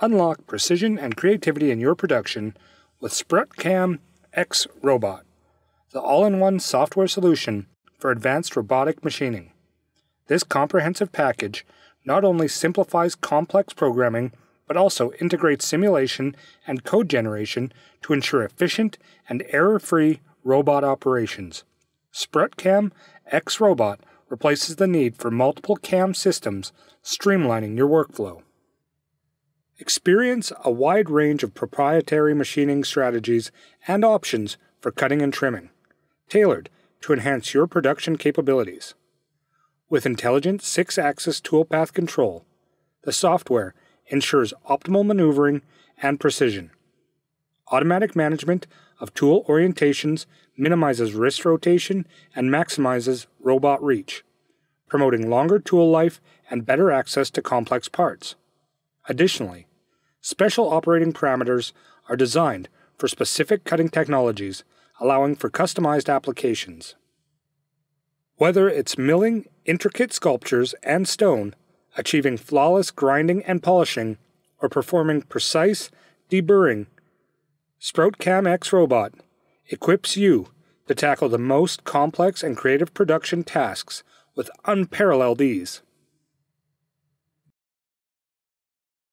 Unlock precision and creativity in your production with SprutCAM X Robot, the all-in-one software solution for advanced robotic machining. This comprehensive package not only simplifies complex programming, but also integrates simulation and code generation to ensure efficient and error-free robot operations. SprutCAM X Robot replaces the need for multiple CAM systems, streamlining your workflow. Experience a wide range of proprietary machining strategies and options for cutting and trimming, tailored to enhance your production capabilities. With intelligent 6-axis toolpath control, the software ensures optimal maneuvering and precision. Automatic management of tool orientations minimizes wrist rotation and maximizes robot reach, promoting longer tool life and better access to complex parts. Additionally, special operating parameters are designed for specific cutting technologies, allowing for customized applications. Whether it's milling intricate sculptures and stone, achieving flawless grinding and polishing, or performing precise deburring, SprutCAM X Robot equips you to tackle the most complex and creative production tasks with unparalleled ease.